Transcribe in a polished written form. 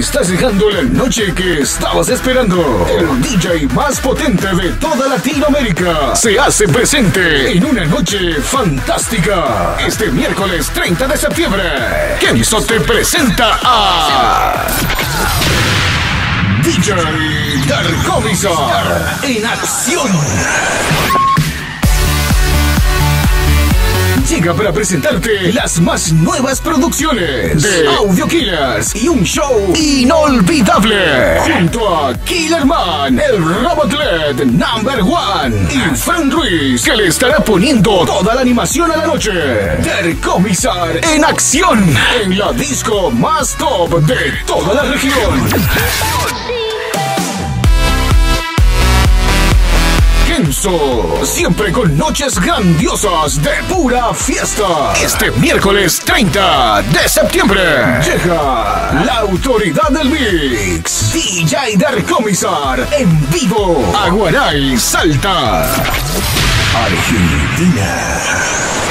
Estás llegando la noche que estabas esperando. El DJ más potente de toda Latinoamérica se hace presente en una noche fantástica. Este miércoles 30 de septiembre, Kenzo te presenta a DJ Derkommissar en acción. Llega para presentarte las más nuevas producciones de Audio Killers y un show inolvidable junto a Killer Man, el Robot LED No. 1 y Frank Ruiz, que le estará poniendo toda la animación a la noche. Derkommissar en acción en la disco más top de toda la región. Siempre con noches grandiosas de pura fiesta. Este miércoles 30 de septiembre llega la autoridad del mix, DJ Derkommissar en vivo, Aguaray, Salta, Argentina.